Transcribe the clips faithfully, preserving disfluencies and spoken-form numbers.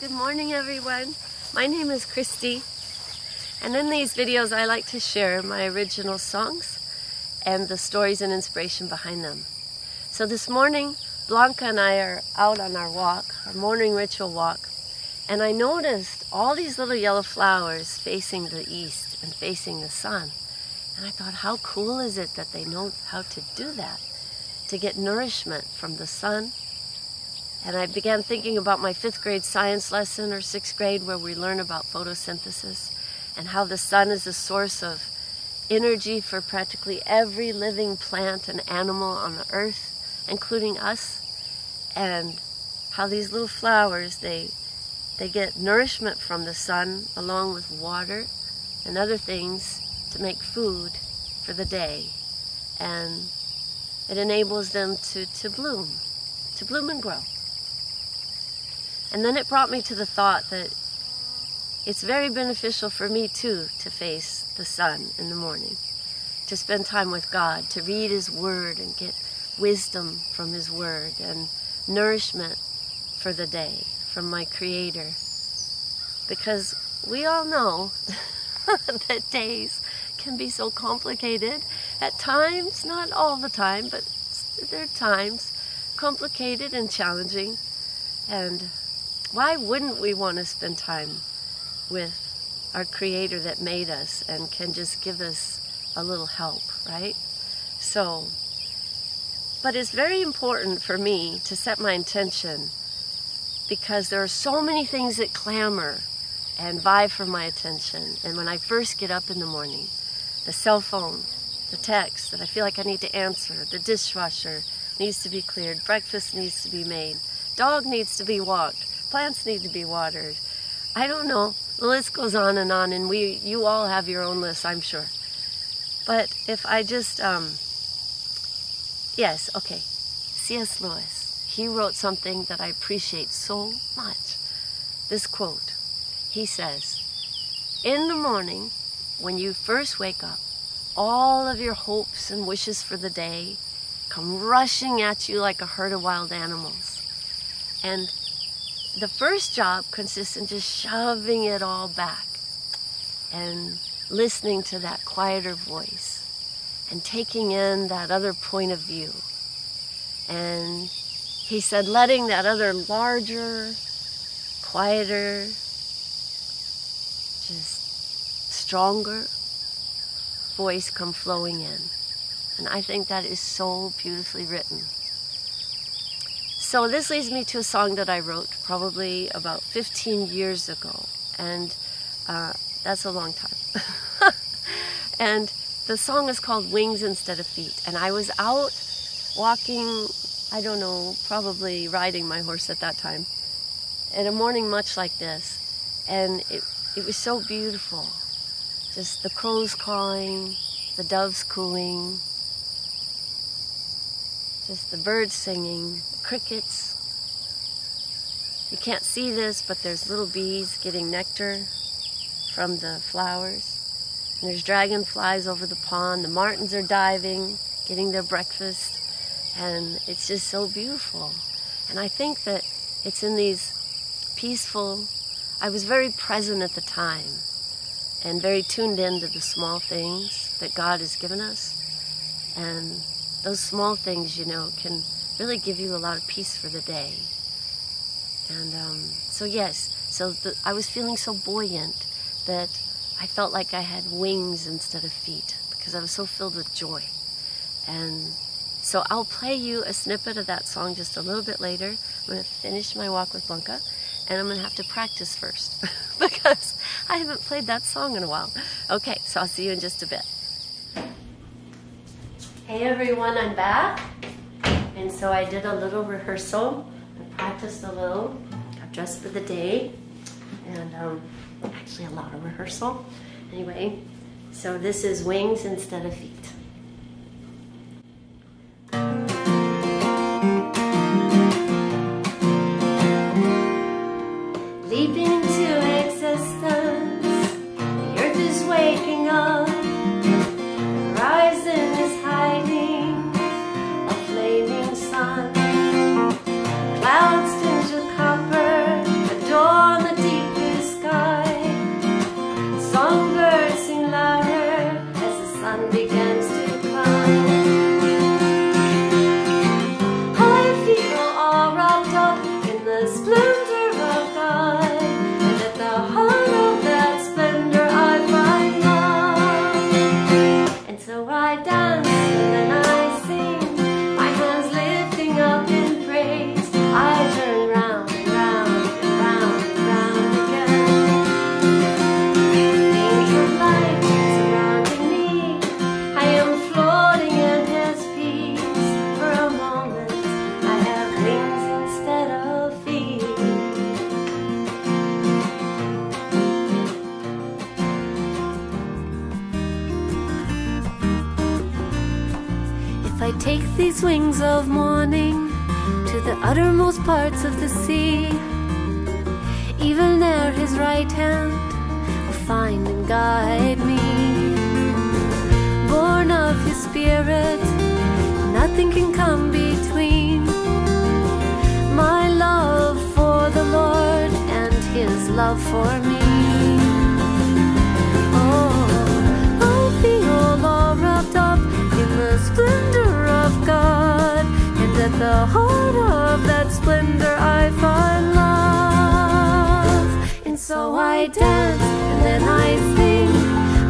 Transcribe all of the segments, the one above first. Good morning, everyone. My name is Christy, and in these videos I like to share my original songs and the stories and inspiration behind them. So this morning Blanca and I are out on our walk, our morning ritual walk, and I noticed all these little yellow flowers facing the east and facing the sun. And I thought, how cool is it that they know how to do that, to get nourishment from the sun. And I began thinking about my fifth grade science lesson, or sixth grade, where we learn about photosynthesis and how the sun is a source of energy for practically every living plant and animal on the earth, including us. And how these little flowers, they, they get nourishment from the sun along with water and other things to make food for the day. And it enables them to, to bloom, to bloom and grow. And then it brought me to the thought that it's very beneficial for me too to face the sun in the morning, to spend time with God, to read His Word and get wisdom from His Word and nourishment for the day from my Creator. Because we all know that days can be so complicated at times, not all the time, but there are times complicated and challenging. And why wouldn't we want to spend time with our Creator that made us and can just give us a little help, right? So, but it's very important for me to set my intention, because there are so many things that clamor and vie for my attention. And when I first get up in the morning, the cell phone, the text that I feel like I need to answer, the dishwasher needs to be cleared, breakfast needs to be made, dog needs to be walked, plants need to be watered. I don't know. The list goes on and on, and we, you all have your own lists, I'm sure. But if I just, um, yes, okay, C S Lewis, he wrote something that I appreciate so much. This quote, he says, "In the morning, when you first wake up, all of your hopes and wishes for the day come rushing at you like a herd of wild animals. And the first job consists in just shoving it all back and listening to that quieter voice and taking in that other point of view." And he said, letting that other larger, quieter, just stronger voice come flowing in. And I think that is so beautifully written. So this leads me to a song that I wrote probably about fifteen years ago, and uh, that's a long time. And the song is called Wings Instead of Feet, and I was out walking, I don't know, probably riding my horse at that time, in a morning much like this, and it, it was so beautiful. Just the crows cawing, the doves cooing, just the birds singing, crickets. You can't see this, but there's little bees getting nectar from the flowers. And there's dragonflies over the pond. The martins are diving, getting their breakfast. And it's just so beautiful. And I think that it's in these peaceful, I was very present at the time and very tuned in to the small things that God has given us. And those small things, you know, can really give you a lot of peace for the day. And um, so yes, so the, I was feeling so buoyant that I felt like I had wings instead of feet, because I was so filled with joy. And so I'll play you a snippet of that song just a little bit later. I'm going to finish my walk with Blanca, and I'm going to have to practice first because I haven't played that song in a while. Okay, so I'll see you in just a bit. Hey everyone, I'm back, and so I did a little rehearsal and practiced a little. I've dressed for the day, and um, actually a lot of rehearsal. Anyway, so this is Wings Instead of Feet. Leaping into existence, the earth is waking up. Clouds tinge with copper, the dawn Take these wings of morning to the uttermost parts of the sea. Even there his right hand will find and guide me. Born of his spirit, nothing can come between my love for the Lord and his love for me. Oh, I'll be all, all wrapped up in the splendor of God, and at the heart of that splendor I find love. And so I dance and then I sing,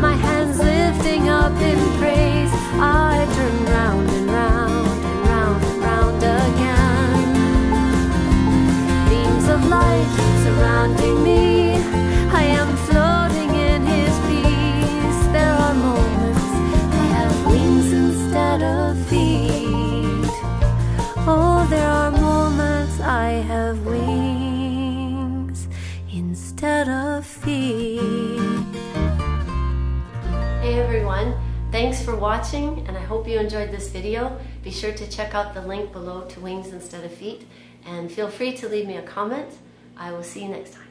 my hands lifting up in praise. I turn round and round and round and round again. Beams of light surrounding me, I am floating in his peace. There are moments I have wings instead of feet. Oh, there are moments I have wings instead of feet. Hey everyone, thanks for watching, and I hope you enjoyed this video. Be sure to check out the link below to Wings Instead of Feet, and feel free to leave me a comment. I will see you next time.